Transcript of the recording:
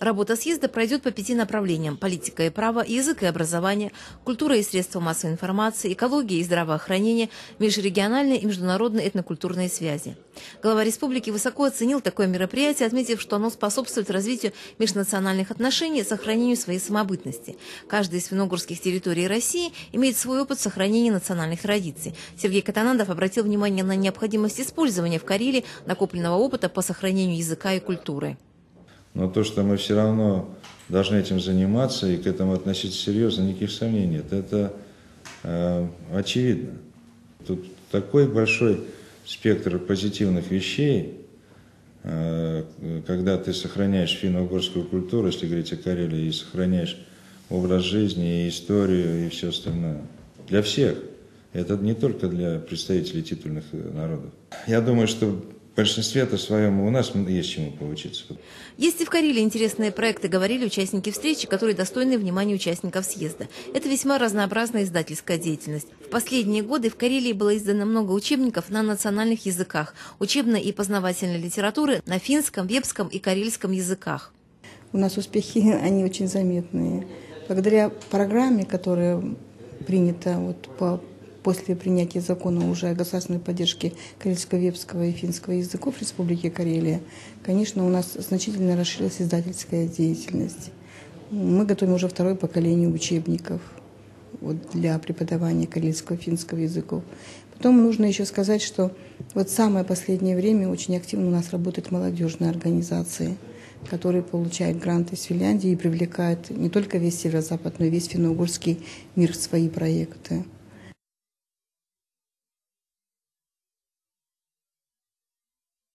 Работа съезда пройдет по 5 направлениям: политика и право, язык и образование, культура и средства массовой информации, экология и здравоохранение, межрегиональные и международные этнокультурные связи. Глава республики высоко оценил такое мероприятие, отметив, что оно способствует развитию межнациональных отношений и сохранению своей самобытности. Каждая из виногорских территорий России имеет свой опыт сохранения национальных традиций. Сергей Катанандов обратил внимание на необходимость использования в Карелии накопленного опыта по сохранению языка и культуры. Но то, что мы все равно должны этим заниматься и к этому относиться серьезно, никаких сомнений нет. Это очевидно. Тут такой большой спектр позитивных вещей, когда ты сохраняешь финно-угорскую культуру, если говорить о Карелии, и сохраняешь образ жизни, и историю, и все остальное. Для всех. Это не только для представителей титульных народов. Я думаю, что в большинстве-то своем у нас есть чему поучиться. Есть и в Карелии интересные проекты, говорили участники встречи, которые достойны внимания участников съезда. Это весьма разнообразная издательская деятельность. В последние годы в Карелии было издано много учебников на национальных языках, учебной и познавательной литературы на финском, вепском и карельском языках. У нас успехи, они очень заметные. Благодаря программе, которая принята после принятия закона уже о государственной поддержке карельского, вепского и финского языков Республики Карелия, конечно, у нас значительно расширилась издательская деятельность. Мы готовим уже второе поколение учебников для преподавания карельского и финского языков. Потом нужно еще сказать, что самое последнее время очень активно у нас работают молодежные организации, которые получают гранты из Финляндии и привлекают не только весь северо-запад, но и весь финно-угорский мир в свои проекты.